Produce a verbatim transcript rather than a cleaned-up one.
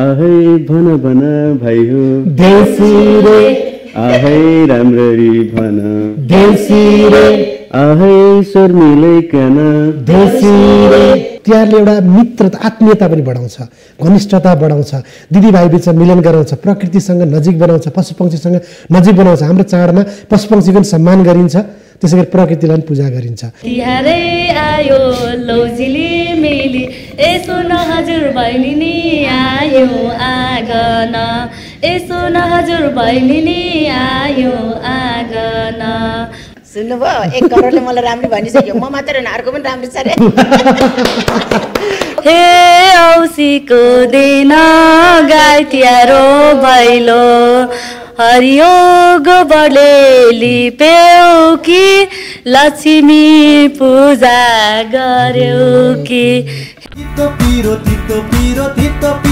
आहे भन भन भाइ हो देसी रे, आहे राम्ररी भन देसी रे, आहे स्वर मिलाइकन देसी रे। त्यसले एउटा मित्रता आत्मीयता पनि बढाउँछ, घनिष्ठता बढाउँछ, दिदीभाइ बीच मिलन गराउँछ, प्रकृतिसँग नजिक बनाउँछ, पशुपक्षीसँग नजिक बनाउँछ। हाम्रो चाडमा पशुपक्षीको सम्मान गरिन्छ, त्यसैगरी प्रकृतिलाई पनि पूजा गरिन्छ। तिहारै आयो लौजिली मेली ए सुन हजुर बहिनी आयो आँगन, ए सुन हजुर बहिनी आयो आँगन। सुन्नुभयो, एक करोडले मलाई राम्रो भनिसक्यो, म मात्र हैन अर्को पनि राम्रो छ रे। हे औसीको दिन गाई तिहारो भैलो, हरियो गोबरले लिप्यौ कि लक्ष्मी पूजा गर्यौ कि। तितो पिरो तितो पिरो तितो